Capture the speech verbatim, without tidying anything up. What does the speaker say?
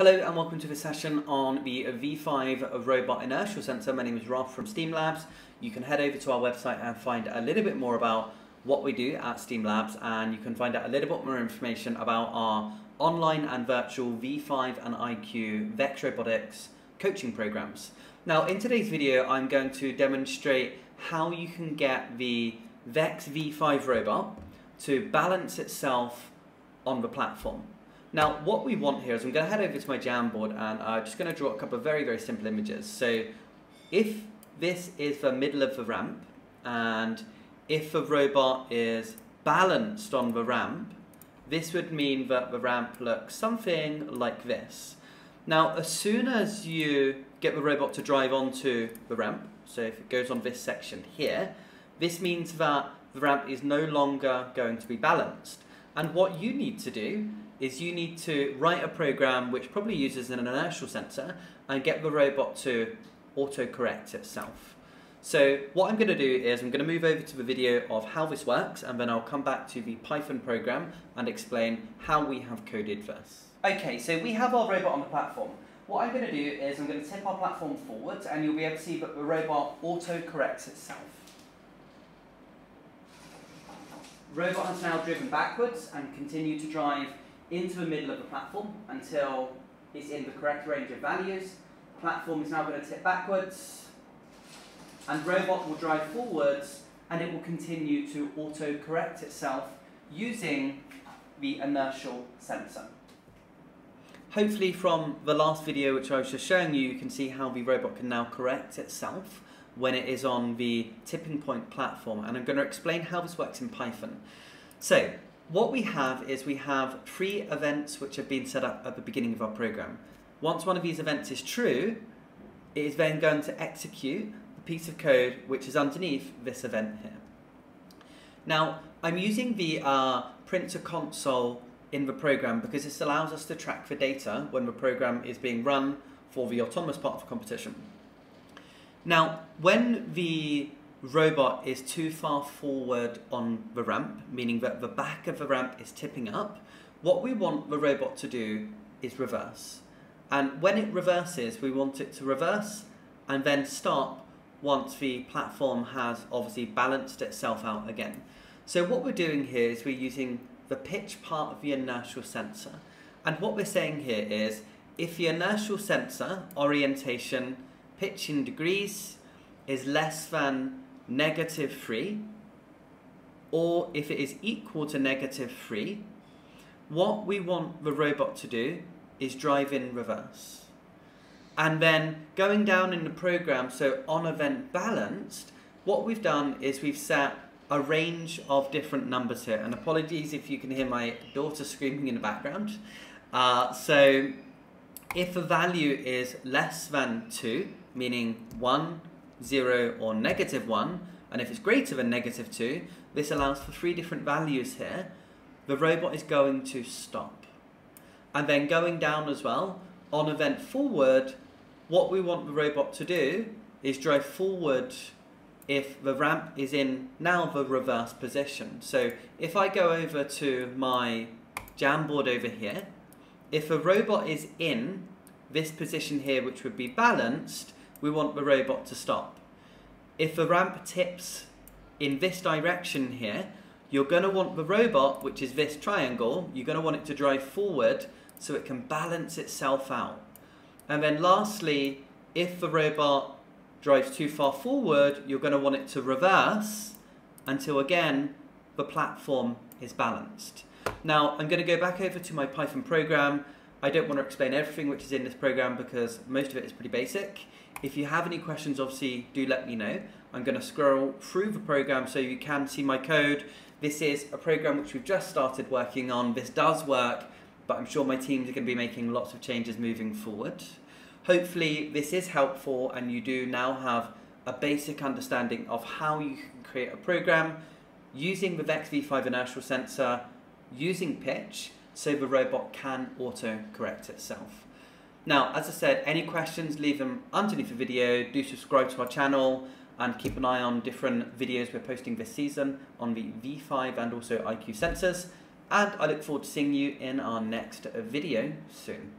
Hello and welcome to this session on the V five robot inertial sensor. My name is Ralph from Steam Labs. You can head over to our website and find a little bit more about what we do at Steam Labs, and you can find out a little bit more information about our online and virtual V five and I Q VEX robotics coaching programs. Now in today's video I'm going to demonstrate how you can get the VEX V five robot to balance itself on the platform. Now what we want here is I'm going to head over to my Jamboard and I'm uh, just going to draw a couple of very very simple images. So if this is the middle of the ramp and if the robot is balanced on the ramp, this would mean that the ramp looks something like this. Now as soon as you get the robot to drive onto the ramp, so if it goes on this section here, this means that the ramp is no longer going to be balanced. And what you need to do is you need to write a program which probably uses an inertial sensor and get the robot to autocorrect itself. So what I'm going to do is I'm going to move over to the video of how this works, and then I'll come back to the Python program and explain how we have coded this. Okay, so we have our robot on the platform. What I'm going to do is I'm going to tip our platform forward and you'll be able to see that the robot autocorrects itself. Robot has now driven backwards and continued to drive into the middle of the platform until it's in the correct range of values. Platform is now going to tip backwards and robot will drive forwards, and it will continue to auto-correct itself using the inertial sensor. Hopefully from the last video which I was just showing you, you can see how the robot can now correct itself when it is on the Tipping Point platform, and I'm going to explain how this works in Python. So what we have is we have three events which have been set up at the beginning of our program. Once one of these events is true, it is then going to execute the piece of code which is underneath this event here. Now I'm using the uh, printer console in the program because this allows us to track the data when the program is being run for the autonomous part of the competition. Now when the robot is too far forward on the ramp, meaning that the back of the ramp is tipping up, what we want the robot to do is reverse. And when it reverses, we want it to reverse and then stop once the platform has obviously balanced itself out again. So what we're doing here is we're using the pitch part of the inertial sensor. And what we're saying here is if the inertial sensor orientation, pitch in degrees, is less than negative three, or if it is equal to negative three, what we want the robot to do is drive in reverse. And then going down in the program, so on event balanced, what we've done is we've set a range of different numbers here, and apologies if you can hear my daughter screaming in the background. Uh, so if a value is less than two, meaning one, zero or negative one, and if it's greater than negative two, this allows for three different values here, the robot is going to stop. And then going down as well, on event forward, what we want the robot to do is drive forward if the ramp is in now the reverse position. So if I go over to my Jamboard over here, if the robot is in this position here, which would be balanced, we want the robot to stop. If the ramp tips in this direction here, you're going to want the robot, which is this triangle, you're going to want it to drive forward so it can balance itself out. And then lastly, if the robot drives too far forward, you're going to want it to reverse until again the platform is balanced. Now I'm going to go back over to my Python program. I don't want to explain everything which is in this program because most of it is pretty basic. If you have any questions, obviously do let me know. I'm going to scroll through the program so you can see my code. This is a program which we've just started working on. This does work, but I'm sure my teams are going to be making lots of changes moving forward. Hopefully this is helpful and you do now have a basic understanding of how you can create a program using the VEX V five inertial sensor, using pitch, so the robot can auto-correct itself. Now, as I said, any questions, leave them underneath the video. Do subscribe to our channel and keep an eye on different videos we're posting this season on the V five and also I Q sensors. And I look forward to seeing you in our next video soon.